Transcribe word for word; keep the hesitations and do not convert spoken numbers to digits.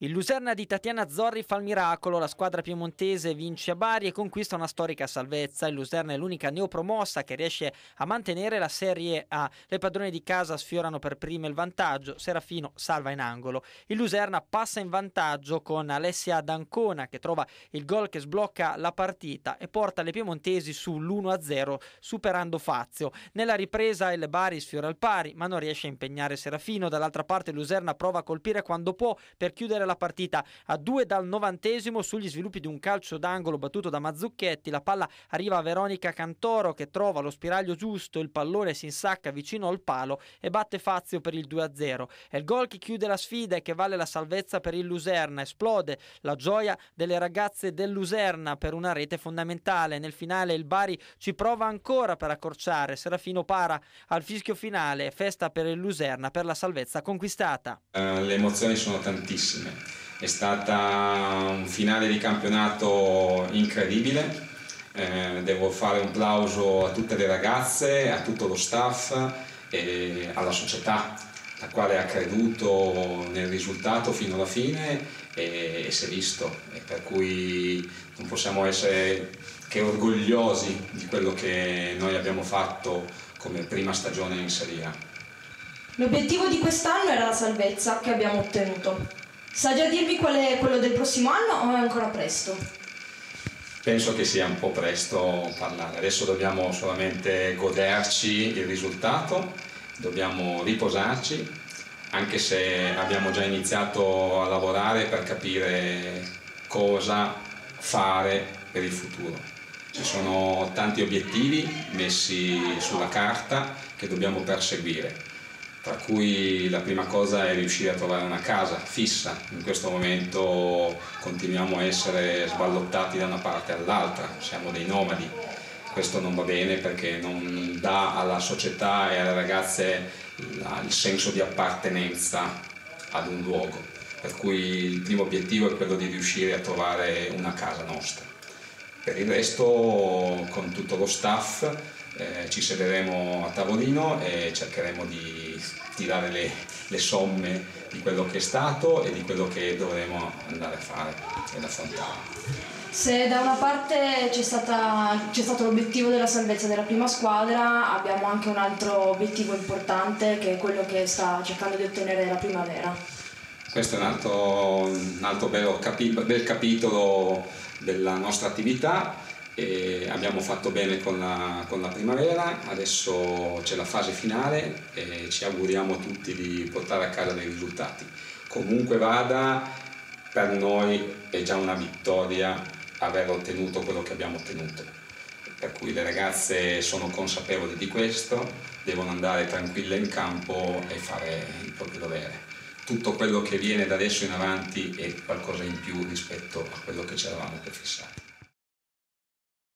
Il Luserna di Tatiana Zorri fa il miracolo, la squadra piemontese vince a Bari e conquista una storica salvezza. Il Luserna è l'unica neopromossa che riesce a mantenere la Serie A. Le padrone di casa sfiorano per prime il vantaggio, Serafino salva in angolo. Il Luserna passa in vantaggio con Alessia Dancona che trova il gol che sblocca la partita e porta le piemontesi sull'uno a zero superando Fazio. Nella ripresa il Bari sfiora al pari ma non riesce a impegnare Serafino. Dall'altra parte il Luserna prova a colpire quando può per chiudere la partita a due dal novantesimo sugli sviluppi di un calcio d'angolo battuto da Mazzucchetti. La palla arriva a Veronica Cantoro che trova lo spiraglio giusto, il pallone si insacca vicino al palo e batte Fazio per il due a zero. È il gol che chiude la sfida e che vale la salvezza per il Luserna. Esplode la gioia delle ragazze del Luserna per una rete fondamentale. Nel finale il Bari ci prova ancora per accorciare, Serafino para al fischio finale, festa per il Luserna per la salvezza conquistata. Uh, le emozioni sono tantissime. È stata un finale di campionato incredibile, eh, devo fare un plauso a tutte le ragazze, a tutto lo staff e alla società, la quale ha creduto nel risultato fino alla fine e, e si è visto, e per cui non possiamo essere che orgogliosi di quello che noi abbiamo fatto come prima stagione in Serie A. L'obiettivo di quest'anno era la salvezza che abbiamo ottenuto. Sa già dirmi qual è quello del prossimo anno o è ancora presto? Penso che sia un po' presto parlare, adesso dobbiamo solamente goderci il risultato, dobbiamo riposarci, anche se abbiamo già iniziato a lavorare per capire cosa fare per il futuro. Ci sono tanti obiettivi messi sulla carta che dobbiamo perseguire. Tra cui la prima cosa è riuscire a trovare una casa fissa. In questo momento continuiamo a essere sballottati da una parte all'altra, siamo dei nomadi. Questo non va bene perché non dà alla società e alle ragazze il senso di appartenenza ad un luogo. Per cui il primo obiettivo è quello di riuscire a trovare una casa nostra. Per il resto, con tutto lo staff, Eh, ci sederemo a tavolino e cercheremo di tirare le, le somme di quello che è stato e di quello che dovremo andare a fare ed affrontare. Se da una parte c'è stato l'obiettivo della salvezza della prima squadra, abbiamo anche un altro obiettivo importante che è quello che sta cercando di ottenere la primavera. Questo è un altro, un altro bello capi, bel capitolo della nostra attività. E abbiamo fatto bene con la, con la primavera, adesso c'è la fase finale e ci auguriamo tutti di portare a casa dei risultati. Comunque vada, per noi è già una vittoria aver ottenuto quello che abbiamo ottenuto. Per cui le ragazze sono consapevoli di questo, devono andare tranquille in campo e fare il proprio dovere. Tutto quello che viene da adesso in avanti è qualcosa in più rispetto a quello che ci eravamo prefissati.